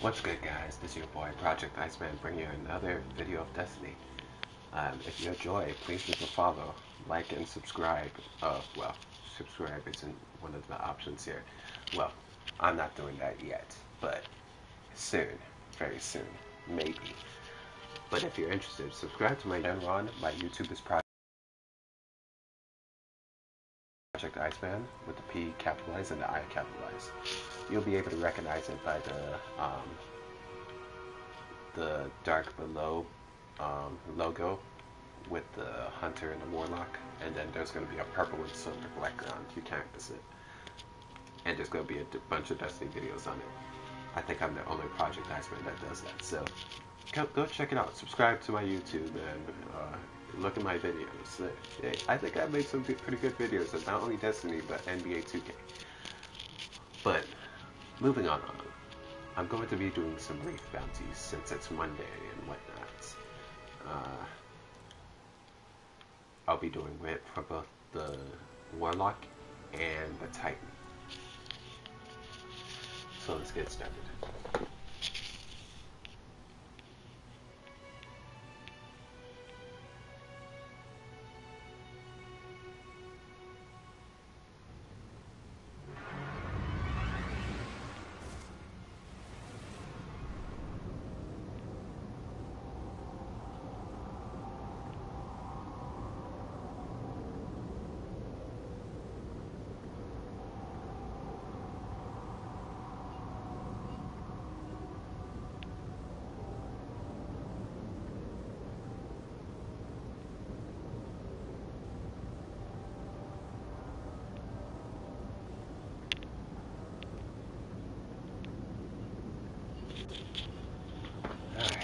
What's good, guys? This is your boy Project Iceman bringing you another video of Destiny. If you enjoy, please leave a follow, like, and subscribe. Well, subscribe isn't one of the options here. Well, I'm not doing that yet, but soon, very soon, maybe. But if you're interested, subscribe to my channel. On my YouTube is Project Iceman with the P capitalized and the I capitalized. You'll be able to recognize it by the Dark Below logo with the Hunter and the Warlock, and then there's going to be a purple and silver background. You can't miss it. And there's going to be a bunch of Destiny videos on it. I think I'm the only Project Iceman that does that. So go check it out. Subscribe to my YouTube and look at my videos. I think I made some pretty good videos of not only Destiny, but NBA 2K. But moving on, I'm going to be doing some Reef bounties since it's Monday and whatnot. I'll be doing it for both the Warlock and the Titan. So let's get started.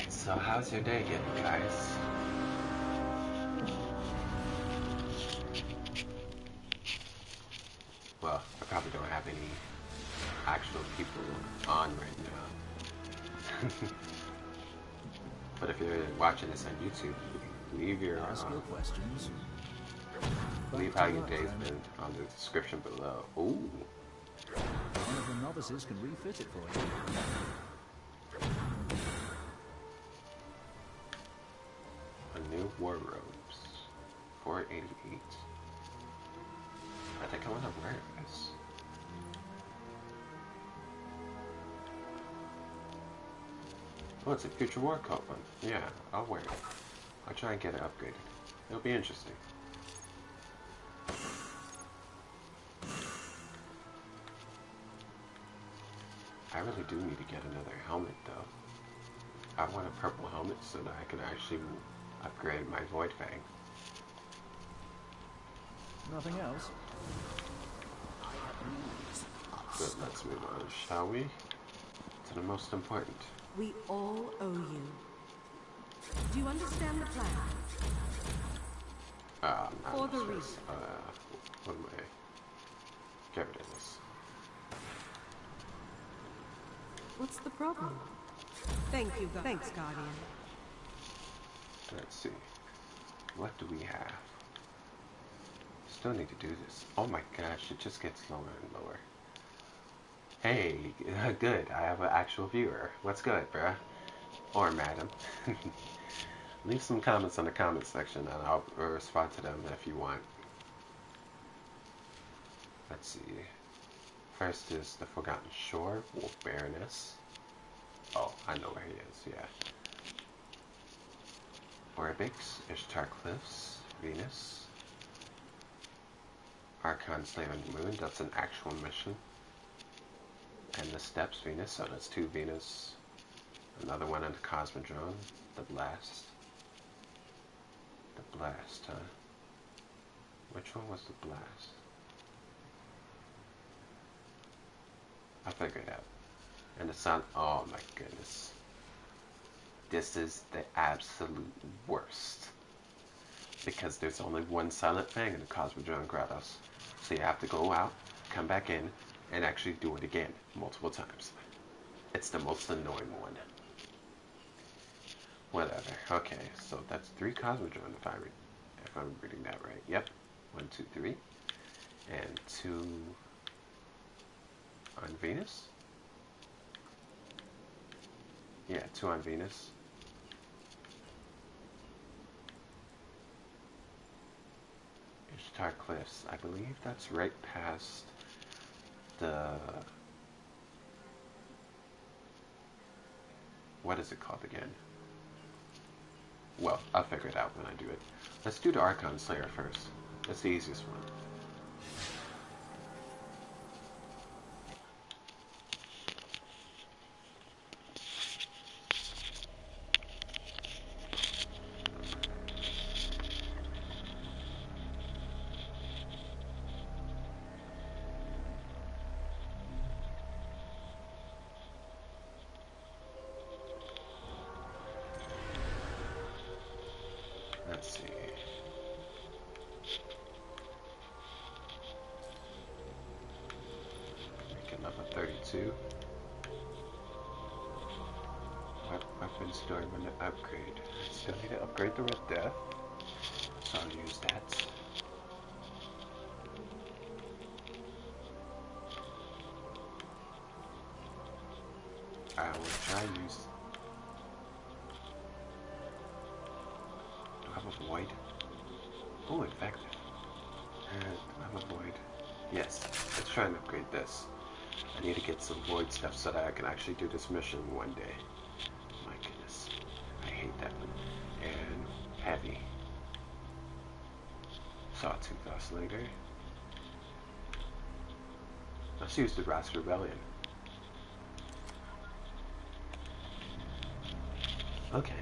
So how's your day getting, guys? Well, I probably don't have any actual people on right now. But if you're watching this on YouTube, leave your questions. Leave how your day's been on the description below. Ooh. One of the novices can refit it for you. War robes, 488. I think I want to wear this. Oh, it's a Future War Covenant. Yeah, I'll wear it. I'll try and get it upgraded. It'll be interesting. I really do need to get another helmet, though. I want a purple helmet so that I can actually upgrade my Void Fang. Nothing else. But let's move on, shall we? To the most important. We all owe you. Do you understand the plan? For the reason. What am I? Get rid of this. What's the problem? Thank you, thanks, Guardian. Let's see. What do we have? Still need to do this. Oh my gosh, it just gets lower and lower. Hey, good. I have an actual viewer. What's good, bruh? Or madam. Leave some comments in the comment section and I'll respond to them if you want. Let's see. First is the Forgotten Shore, Wolf Baroness. Oh, I know where he is, yeah. Orbex, Ishtar Cliffs, Venus, Archon Slay on the Moon, that's an actual mission, and the Steps, Venus, so that's two Venus, another one on the Cosmodrome, the Blast, huh? Which one was the Blast? I'll figure it out, and the Sun, oh my goodness. This is the absolute worst. Because there's only one Silent Fang in the Cosmodrome Grados. So you have to go out, come back in, and actually do it again, multiple times. It's the most annoying one. Whatever. Okay, so that's three Cosmodrome if I'm reading that right. Yep. 1, 2, 3. And 2 on Venus. Yeah, 2-1 Venus. Ishtar Cliffs. I believe that's right past the... What is it called again? Well, I'll figure it out when I do it. Let's do the Archon Slayer first. That's the easiest one. The Red Death, so I'll use that. I will try to use... Do I have a Void? Oh, effective. Do I have a Void? Yes, let's try and upgrade this. I need to get some Void stuff so that I can actually do this mission one day. My goodness, I hate that one. And heavy. Sawtooth oscillator. Let's use the Rask Rebellion. Okay.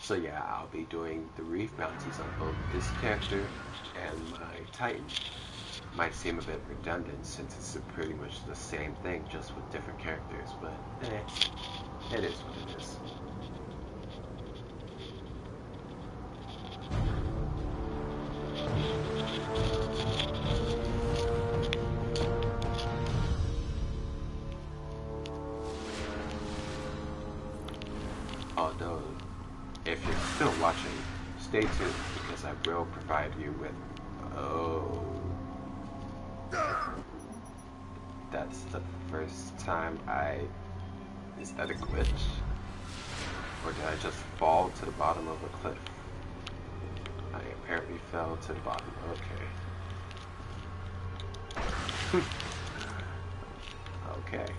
So yeah, I'll be doing the Reef Bounties on both this character and my Titan. Might seem a bit redundant since it's pretty much the same thing, just with different characters, but eh, it is what it is. Although, if you're still watching, stay tuned because I will provide you with... Oh... That's the first time I... Is that a glitch? Or did I just fall to the bottom of a cliff? I apparently fell to the bottom. Okay. Okay.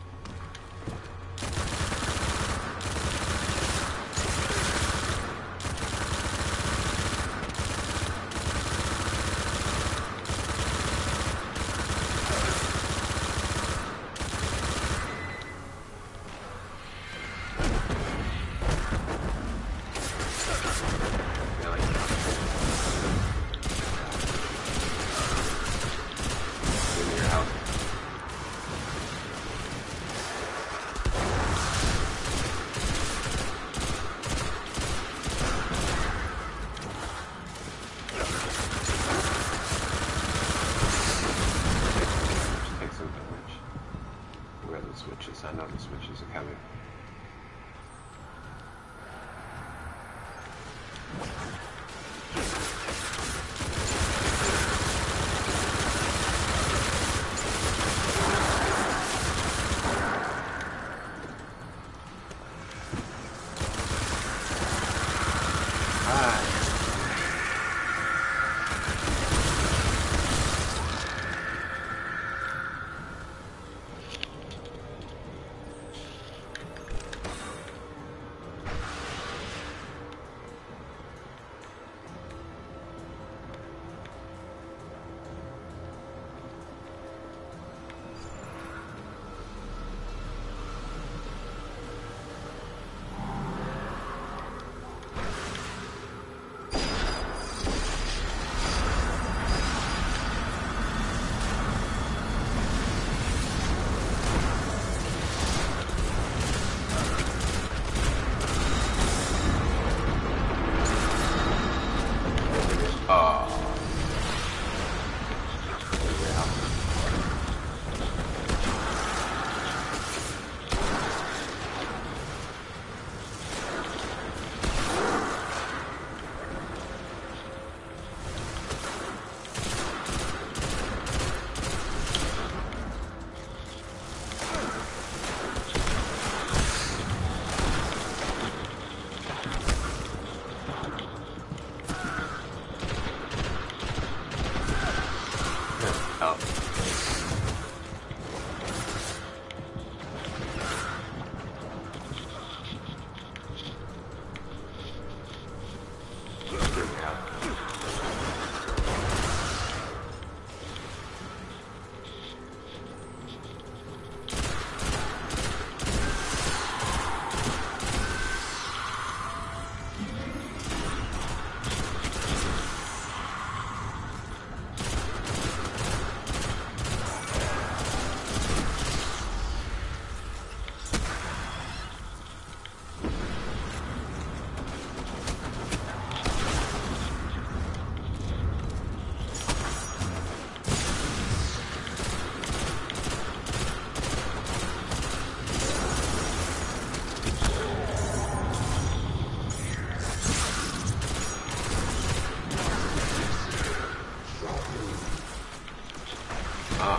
Ah,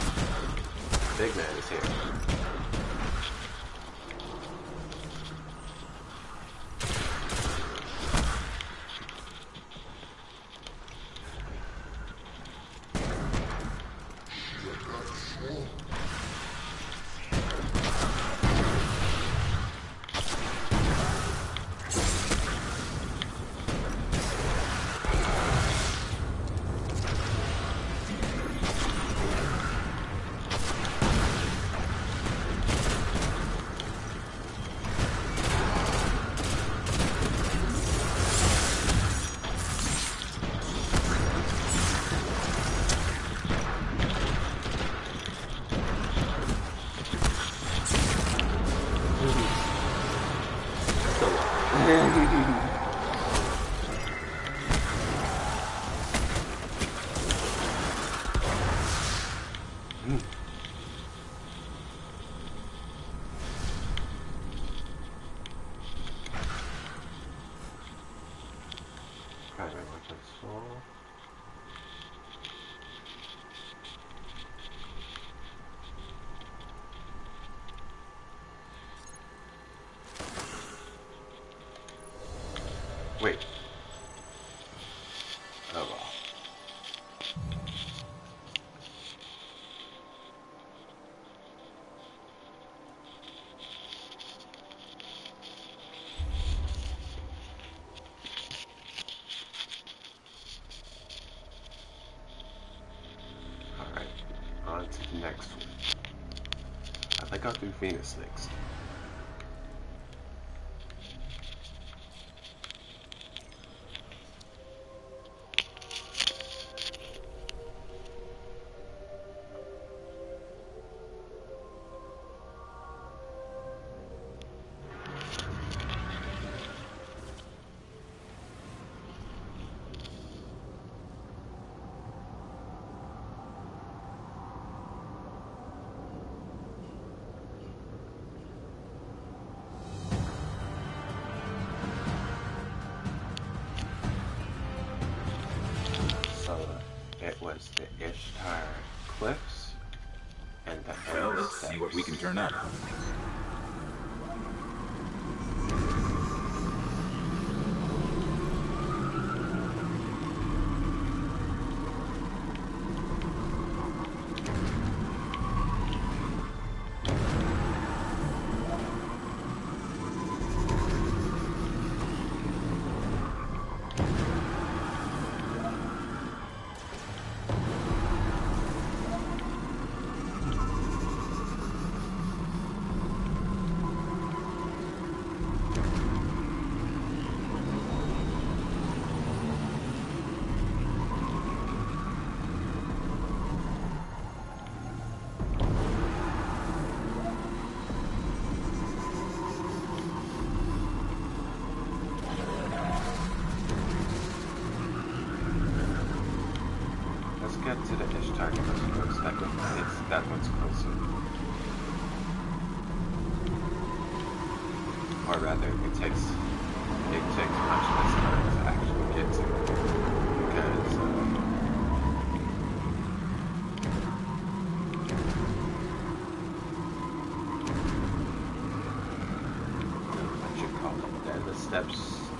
big man is here. Wait. Oh well. Alright, on to the next one. I think I'll do Venus next. The Ishtar Cliffs and the well, let's see what we can turn up.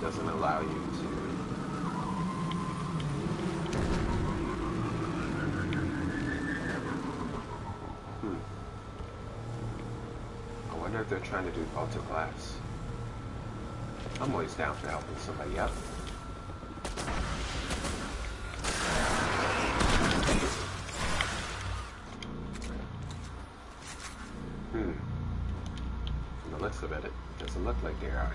Doesn't allow you to. I wonder if they're trying to do Vault of Glass. I'm always down for helping somebody out. From the looks of it, it doesn't look like they are.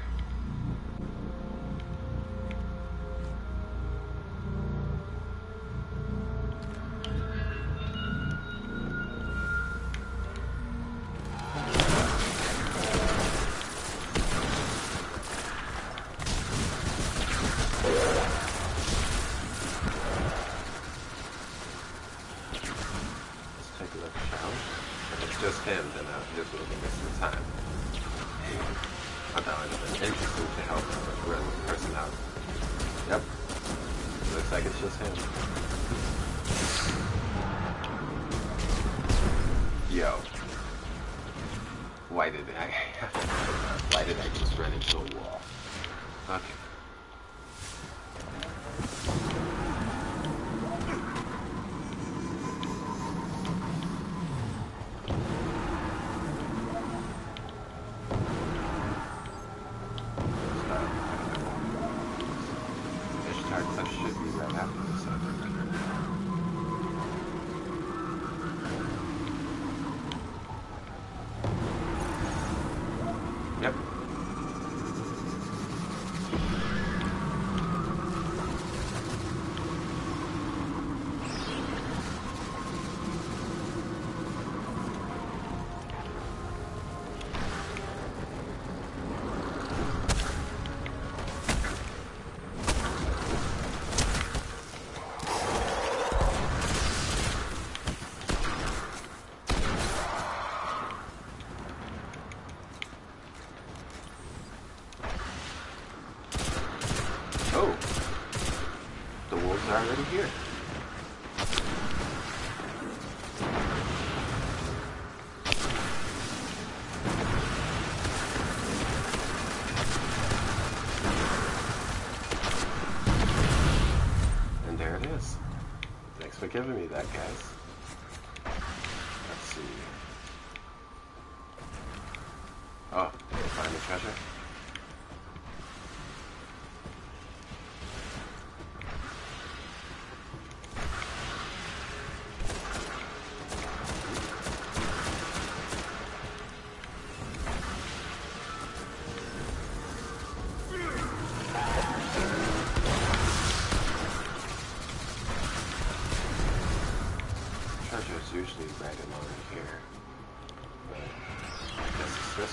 Looks like it's just him. Yo. Why did I just run into a wall? Okay. Giving me that, guys. Let's see. Oh, did I find the treasure? This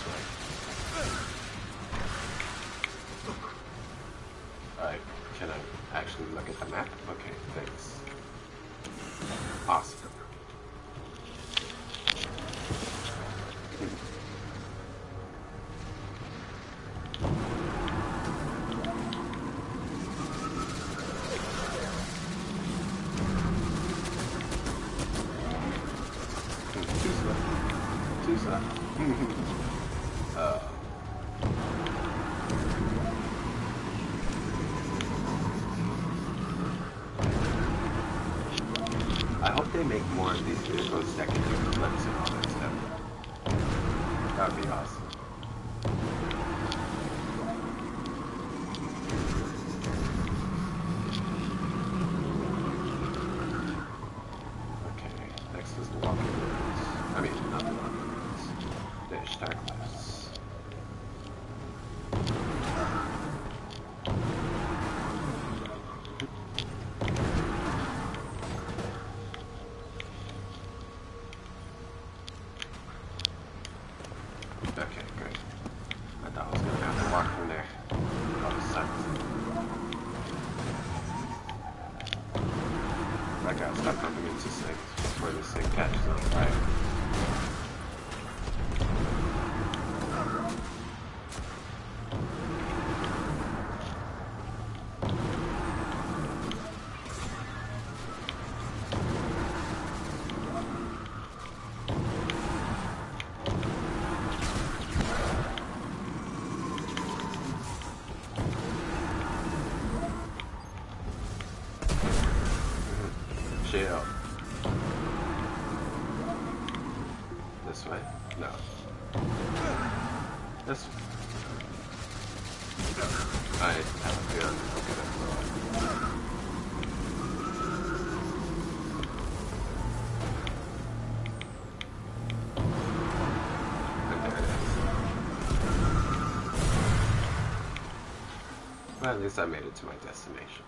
way? No. This way. I have a feeling I'll get it. There it is. Well, at least I made it to my destination.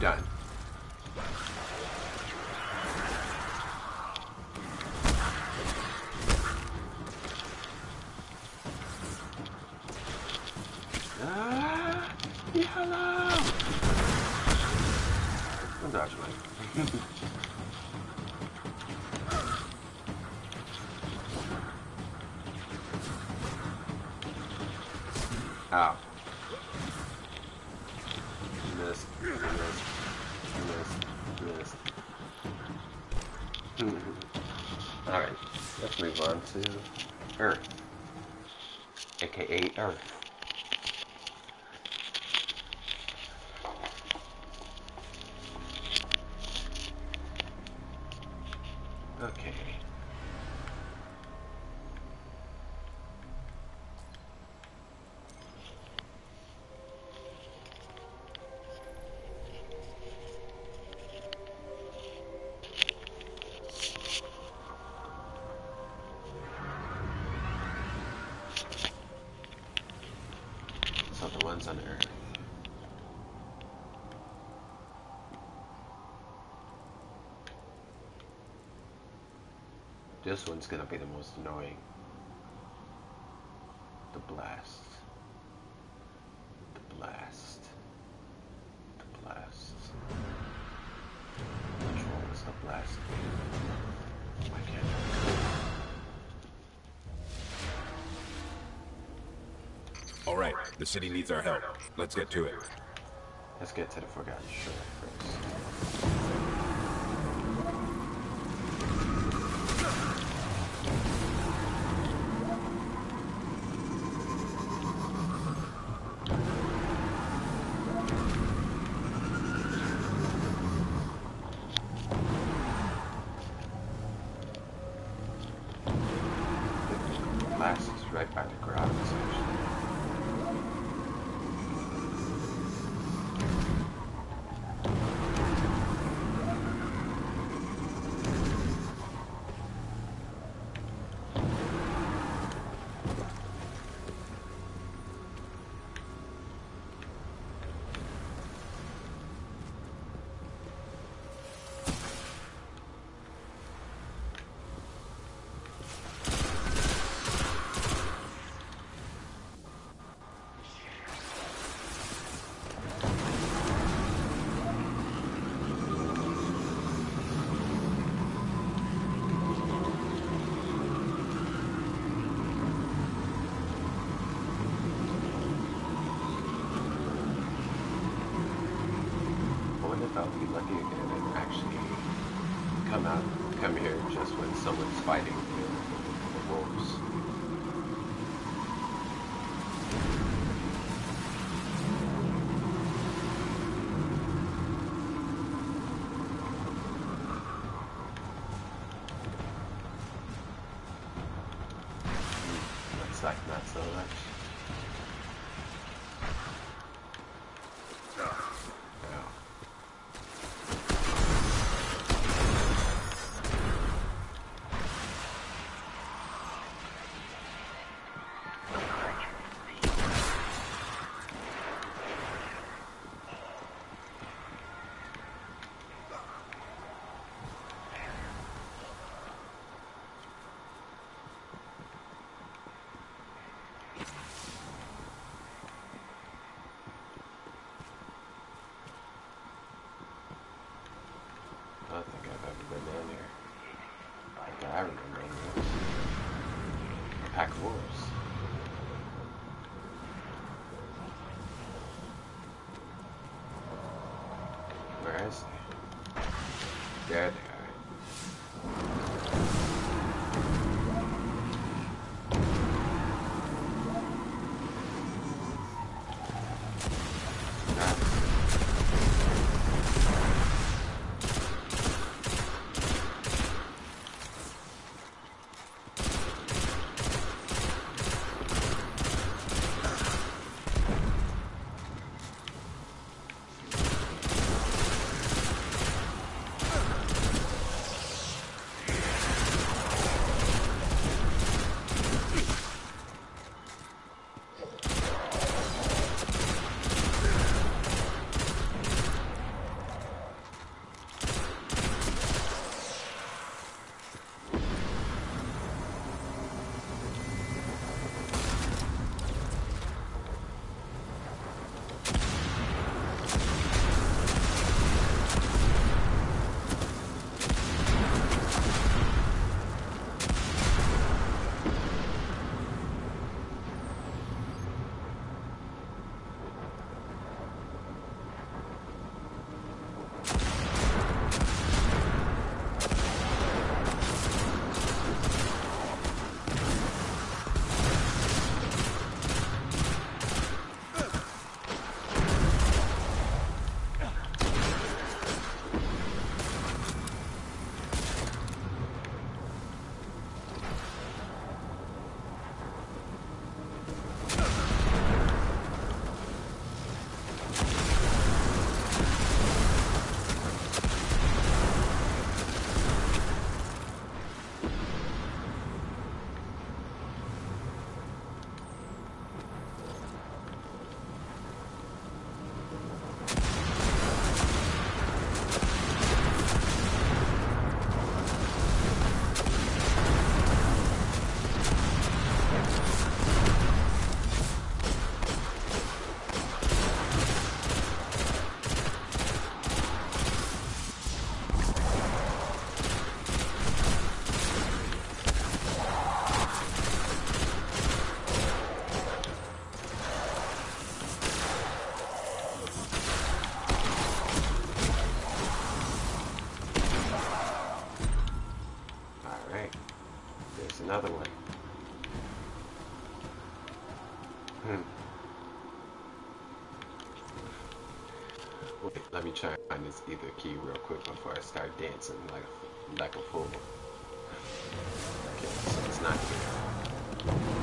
done. I'm dodging it. Ow. Missed. Alright, let's move on to Earth. AKA Earth. Okay. So the ones on Earth. This one's gonna be the most annoying. The blast. Which one was the blast? Why can't I? Alright, the city needs our help. Let's get to it. Let's get to the Forgotten Shore first. I'll be lucky again and actually come here just when someone's fighting the wolves. Looks like not so much. Where is he? There they are. another one. Wait, let me try and find this ether key real quick before I start dancing like a fool. Okay, so it's not here.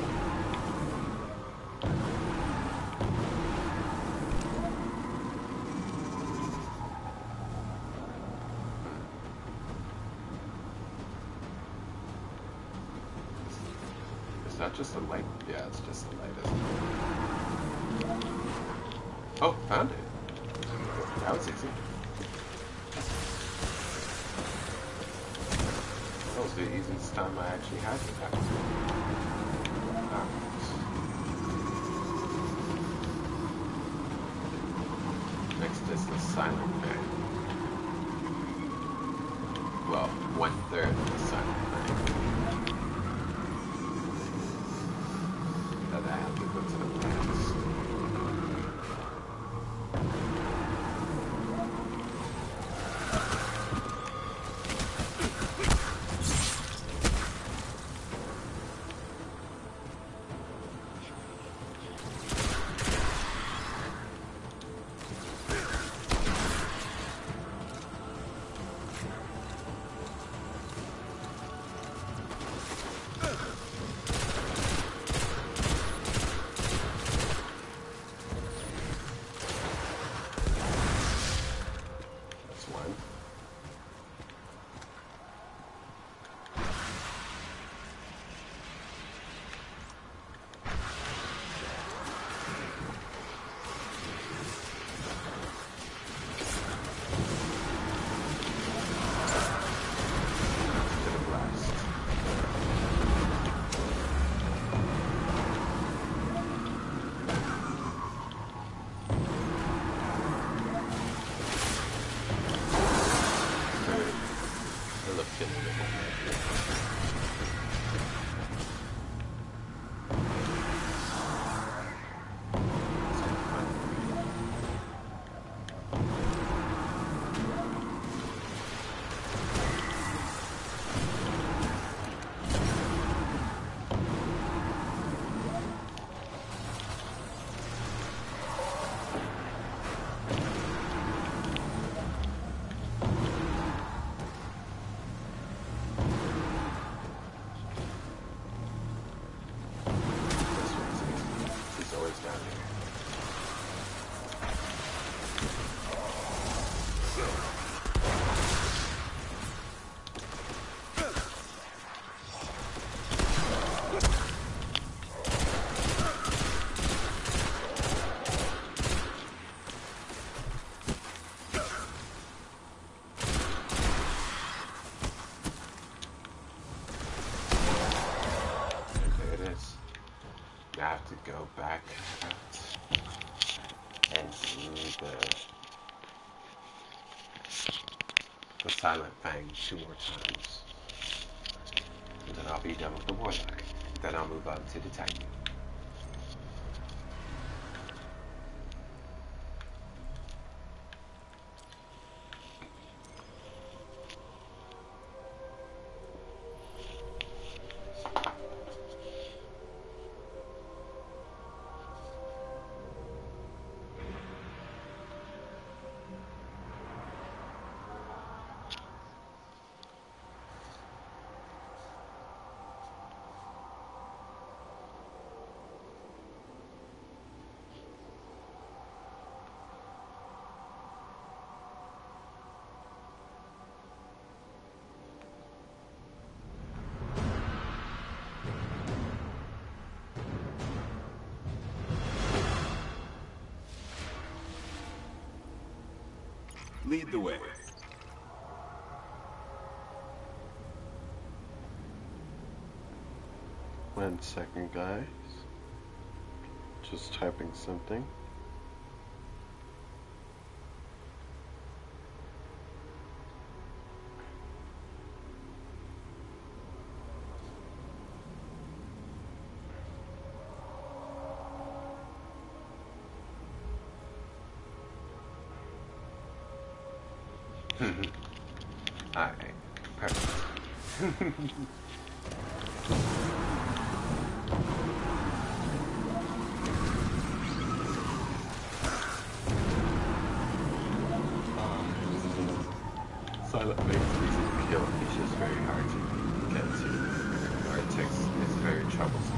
Just a light. Yeah, it's just a light, isn't it? Oh, found it. That was easy. That was the easiest time I actually had to pass. Alright. Next is the Silent Fang. Well, 1/3 of the Silent Fang. Silent Fang 2 more times. And then I'll be done with the Warlock. Then I'll move on to the Titan. Lead the way. One second, guys. Just typing something. Alright, perfect. Silent Fang's easy to kill, it's just very hard to get to. Artex is very troublesome.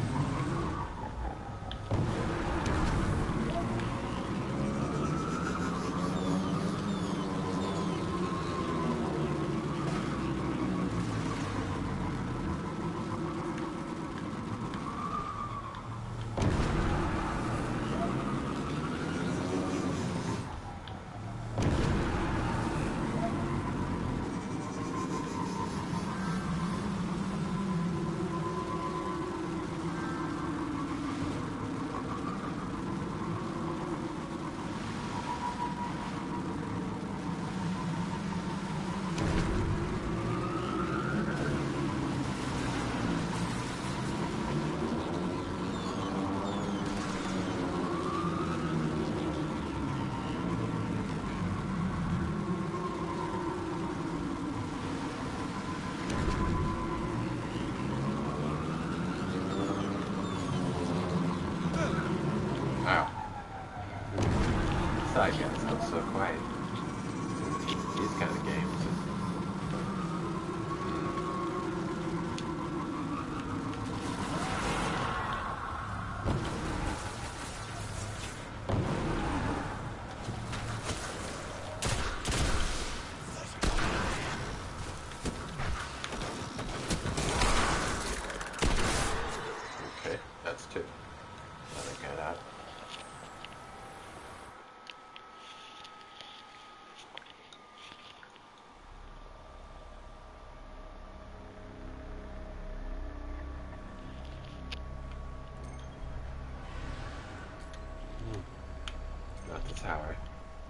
Tower.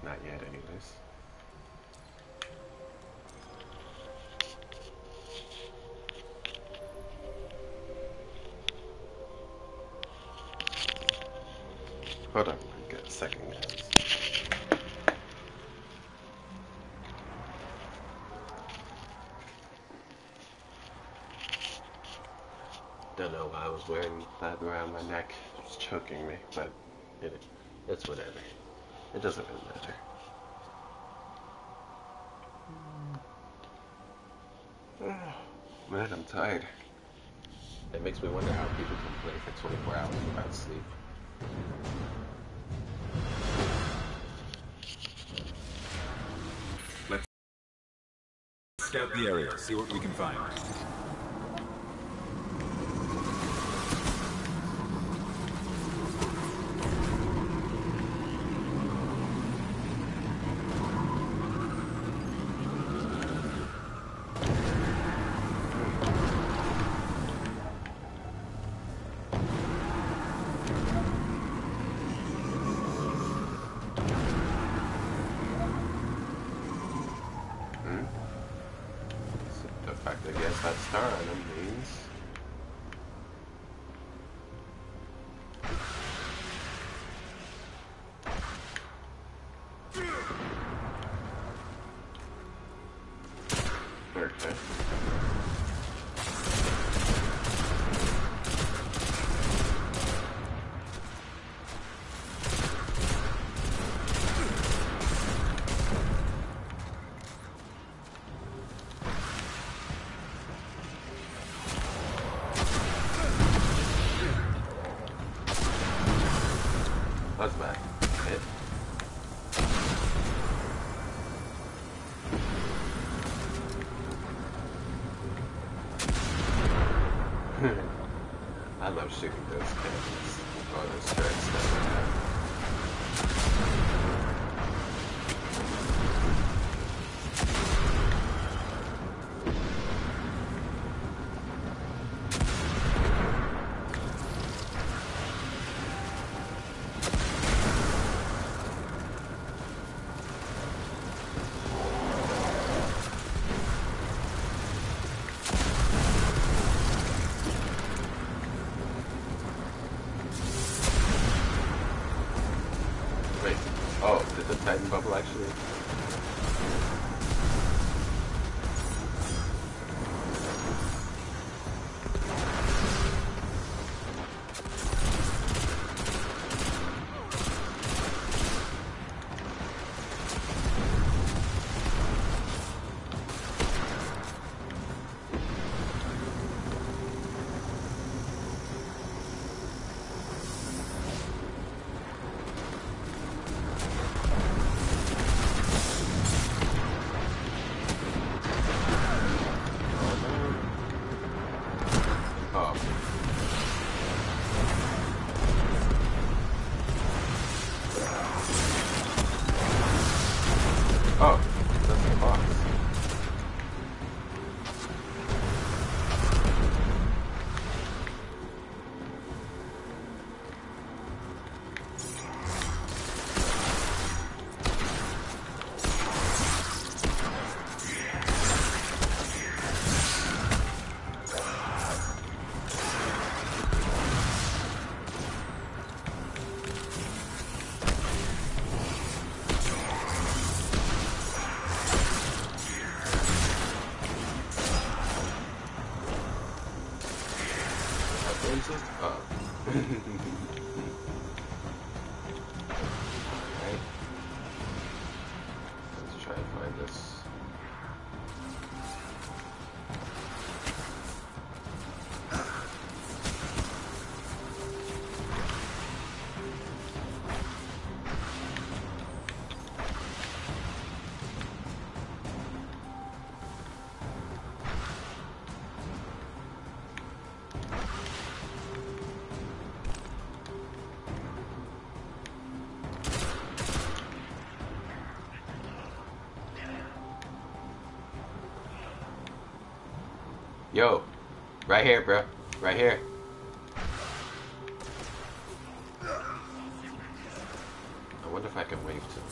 Not yet, anyways. Hold on, we got a second guys. Don't know why I was wearing that around my neck. It's choking me, but it's whatever. It doesn't really matter. Man, I'm tired. It makes me wonder how people can play for 24 hours without sleep. Let's scout the area, see what we can find. Titan bubble actually. Oh, that's in the box. Yo, right here, bro. Right here. I wonder if I can wave to him.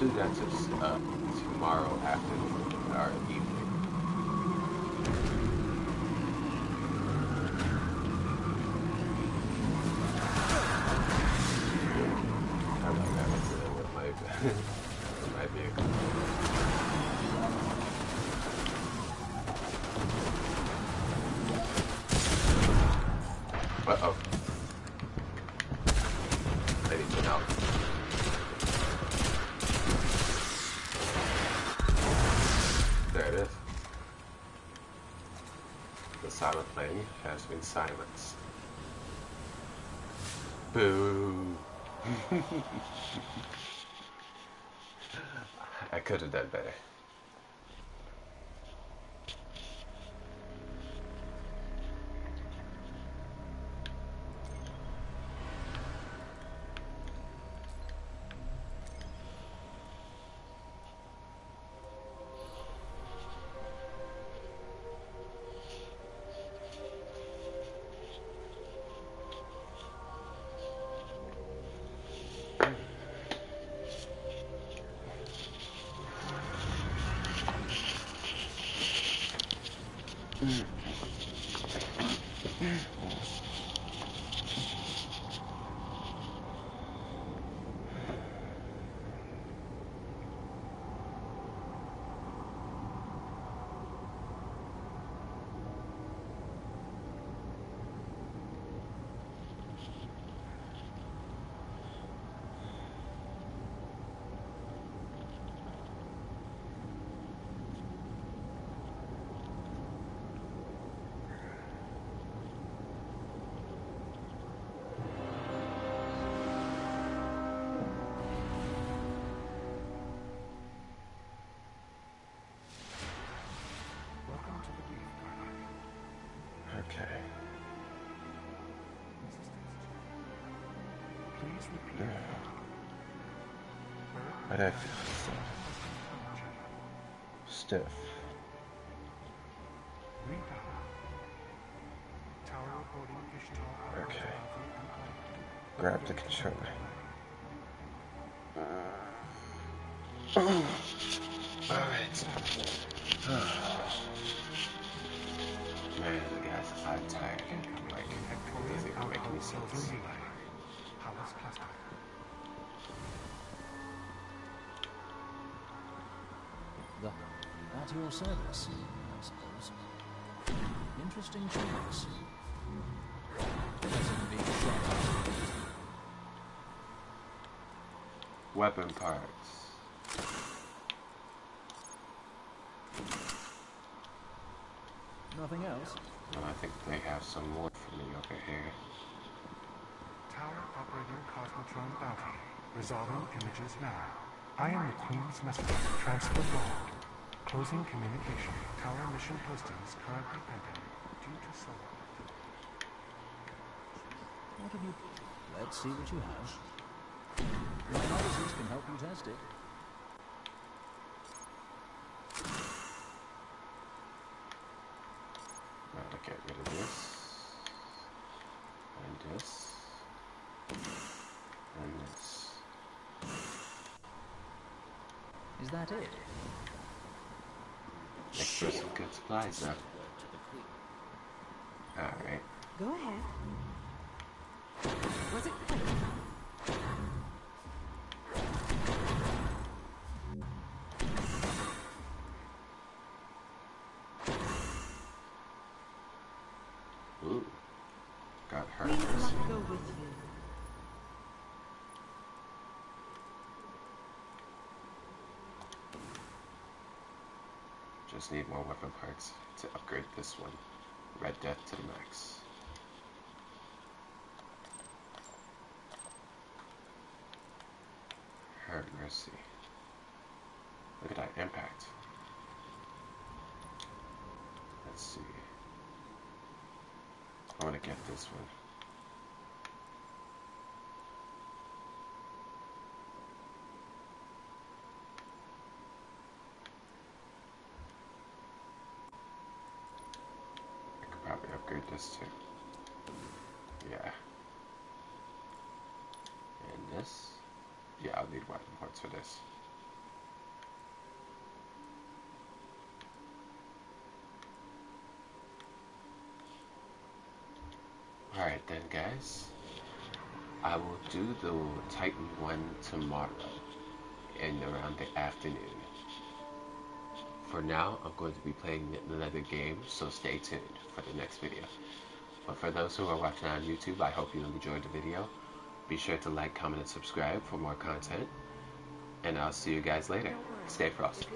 Do that just tomorrow after our evening. I don't have an incident with my with my vehicle. Uh oh. Lady went out. Silent Fang has been silenced. Boo! I could have done better. Radioactive stuff. Okay. Grab the controller. Alright. Man, guys, I'm tired. Like, it doesn't make any sense. At your service, I suppose. Interesting choice. Weapon parts. Nothing else? Well, I think they have some more for me over here. Tower operator Cosmodrome bounty. Resolving images now. I am the Queen's messenger. Transfer gold. Closing communication. Tower mission postings currently pending due to solar. What have you... Let's see what you have. My novices can help you test it. I'll get rid of this. And this. And this. Is that it? Next person gets supplies up. Alright. Go ahead. Was it quick? Ooh. Got hurt. We must go with you. Just need more weapon parts to upgrade this one. Red Death to the max. Have mercy. Look at that impact. Let's see. I want to get this one. This too. Yeah. And this. Yeah, I'll need weapon parts for this. Alright then guys. I will do the Titan one tomorrow in around the afternoon. For now, I'm going to be playing another game, so stay tuned for the next video. But for those who are watching on YouTube, I hope you enjoyed the video. Be sure to like, comment, and subscribe for more content. And I'll see you guys later. Stay frosty.